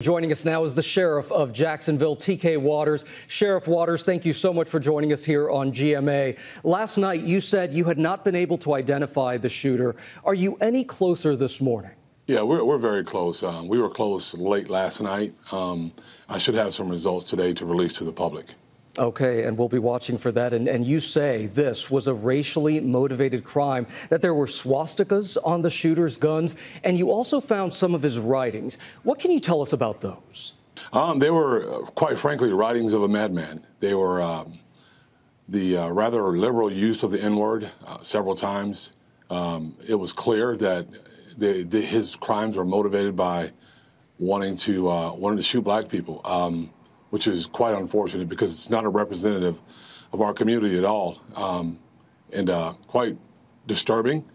Joining us now is the sheriff of Jacksonville, T.K. Waters. Sheriff Waters, thank you so much for joining us here on GMA. Last night, you said you had not been able to identify the shooter. Are you any closer this morning? Yeah, we're very close. We were close late last night. I should have some results today to release to the public. Okay, and we'll be watching for that. And you say this was a racially motivated crime, that there were swastikas on the shooter's guns, and you also found some of his writings. What can you tell us about those? They were, quite frankly, writings of a madman. They were the rather liberal use of the N-word several times. It was clear that his crimes were motivated by wanting to shoot black people. Which is quite unfortunate because it's not a representative of our community at all, and quite disturbing.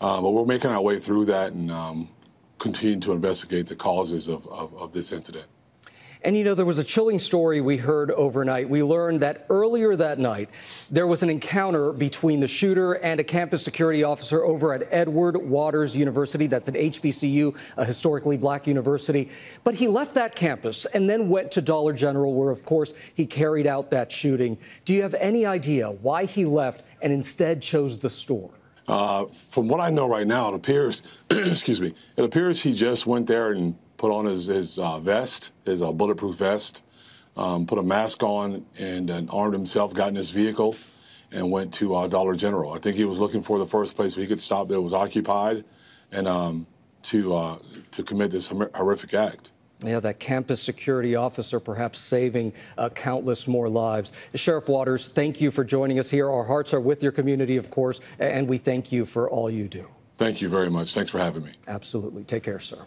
But we're making our way through that and continue to investigate the causes of this incident. And, you know, there was a chilling story we heard overnight. We learned that earlier that night, there was an encounter between the shooter and a campus security officer over at Edward Waters University. That's an HBCU, a historically black university. But he left that campus and then went to Dollar General, where, of course, he carried out that shooting. Do you have any idea why he left and instead chose the store? From what I know right now, it appears, excuse me, it appears he just went there and put on his vest, his bulletproof vest, put a mask on, and armed himself, got in his vehicle, and went to Dollar General. I think he was looking for the first place where he could stop that was occupied, and to commit this horrific act. Yeah, that campus security officer perhaps saving countless more lives. Sheriff Waters, thank you for joining us here. Our hearts are with your community, of course, and we thank you for all you do. Thank you very much. Thanks for having me. Absolutely. Take care, sir.